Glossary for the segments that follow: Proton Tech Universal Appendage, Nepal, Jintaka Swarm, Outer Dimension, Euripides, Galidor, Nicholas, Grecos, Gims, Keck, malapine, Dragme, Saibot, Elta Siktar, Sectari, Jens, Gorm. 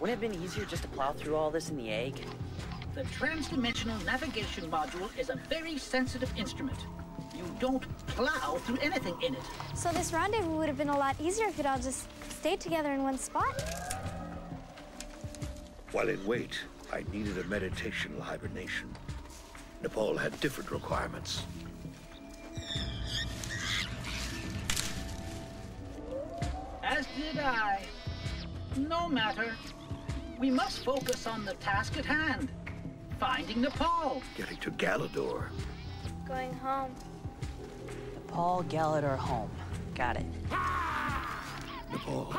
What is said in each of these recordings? Wouldn't it have been easier just to plow through all this in the egg? The transdimensional navigation module is a very sensitive instrument. You don't plow through anything in it. So this rendezvous would have been a lot easier if it all just stayed together in one spot. While in wait, I needed a meditational hibernation. Nepal had different requirements. As did I. No matter. We must focus on the task at hand. Finding Nepal. Getting to Galidor. Going home. Nepal, Galidor, home. Got it. Nepal.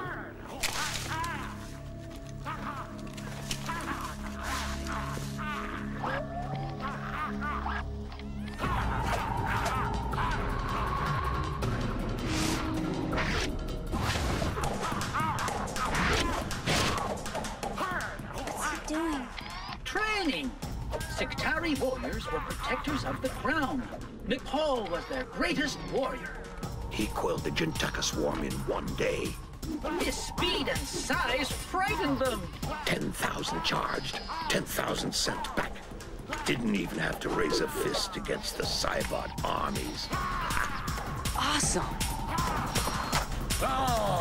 Sectari warriors were protectors of the crown. Nepal was their greatest warrior. He quelled the Jintaka Swarm in one day. His speed and size frightened them. 10,000 charged, 10,000 sent back. Didn't even have to raise a fist against the Saibot armies. Awesome. Oh!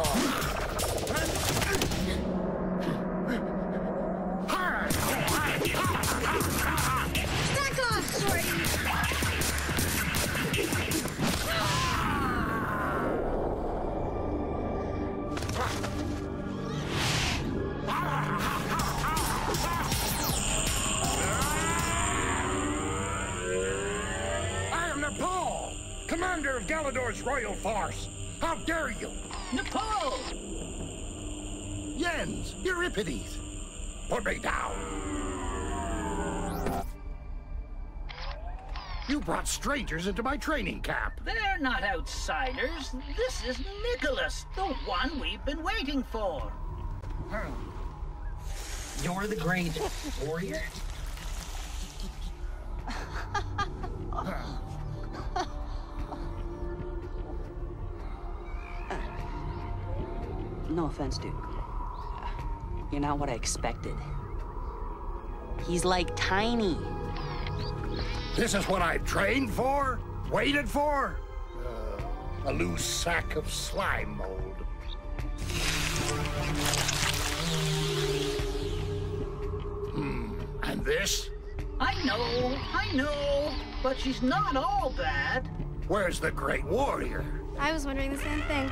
Commander of Galidor's royal force! How dare you! Nepal! Jens, Euripides! Put me down! You brought strangers into my training camp! They're not outsiders. This is Nicholas, the one we've been waiting for. You're the great warrior? No offense, dude. You're not what I expected. He's like tiny. This is what I trained for? Waited for? A loose sack of slime mold. And this? I know. But she's not all bad. Where's the great warrior? I was wondering the same thing.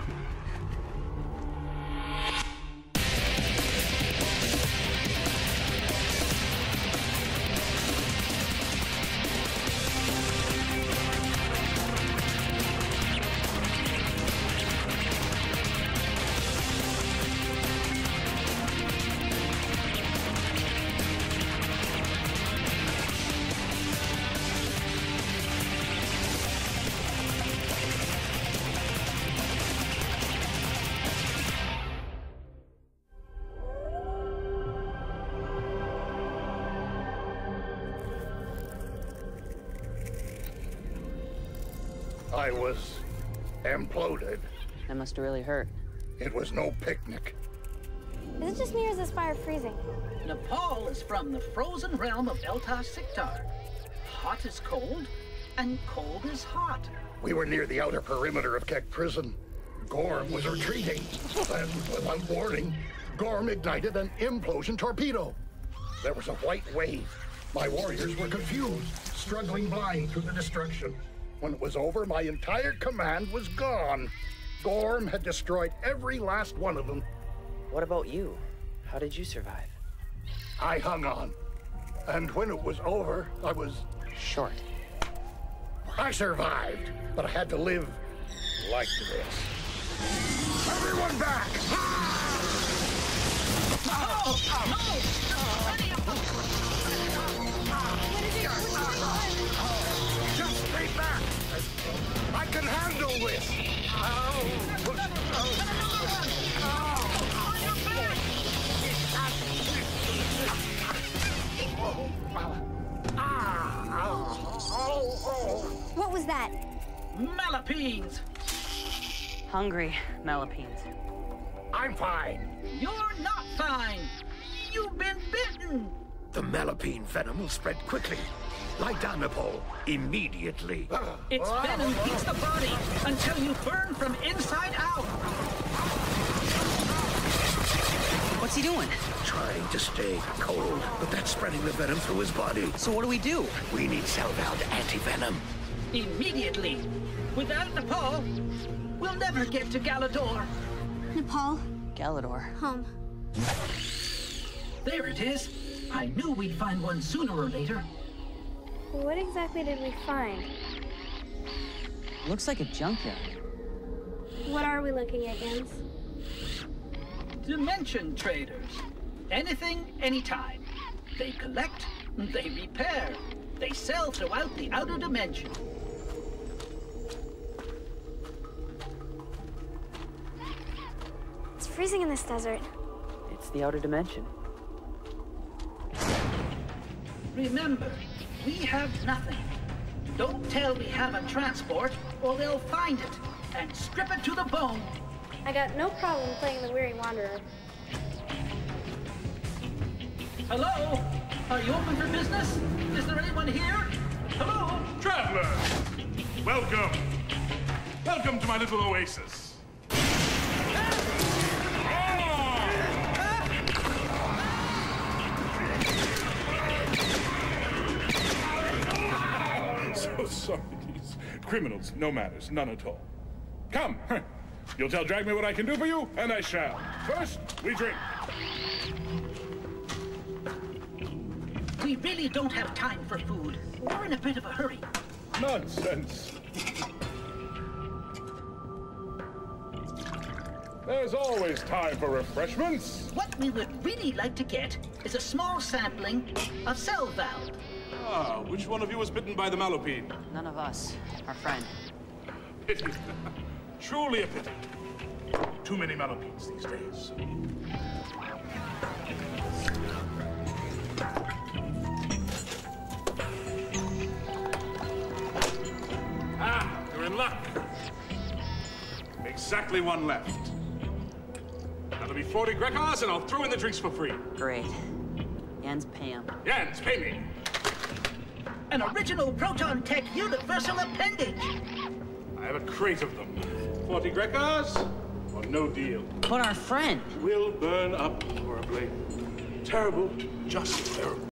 I was imploded. That must have really hurt. It was no picnic. Is it just me or is this fire freezing? Nepal is from the frozen realm of Elta Siktar. Hot is cold, and cold is hot. We were near the outer perimeter of Keck prison. Gorm was retreating, and without warning, Gorm ignited an implosion torpedo. There was a white wave. My warriors were confused, struggling blind through the destruction. When it was over, my entire command was gone. Gorm had destroyed every last one of them. What about you? How did you survive? I hung on. And when it was over, I was... short. I survived, but I had to live like this. Everyone back! I can handle this! What was that? Malapines! Hungry malapines. I'm fine. You're not fine! You've been bitten! The malapine venom will spread quickly. Lie down, Nepal, immediately. Its venom heats the body until you burn from inside out. What's he doing? Trying to stay cold, but that's spreading the venom through his body. So what do? We need cell bound anti-venom. Immediately. Without Nepal, we'll never get to Galidor. Nepal? Galidor. Home. There it is. I knew we'd find one sooner or later. What exactly did we find? Looks like a junkyard. What are we looking at, Gims? Dimension traders. Anything, anytime. They collect, they repair, they sell throughout the outer dimension. It's freezing in this desert. It's the outer dimension. Remember, we have nothing. Don't tell we have a transport, or they'll find it and strip it to the bone. I got no problem playing the weary wanderer. Hello? Are you open for business? Is there anyone here? Hello? Traveler! Welcome! Welcome to my little oasis. So sorry, these criminals, no matters, none at all. Come! You'll tell Dragme what I can do for you, and I shall. First, we drink. We really don't have time for food. We're in a bit of a hurry. Nonsense. There's always time for refreshments. What we would really like to get is a small sampling of cell valve. Ah, which one of you was bitten by the malapine? None of us. Our friend. Pity. Truly a pity. Too many malapines these days. Ah, you're in luck. Exactly one left. That'll be 40 Grecos, and I'll throw in the drinks for free. Great. Jens, pay him. Jens, pay me. An original Proton Tech Universal Appendage. I have a crate of them. 40 Grecos, or no deal. But our friend... will burn up horribly. Terrible, just terrible.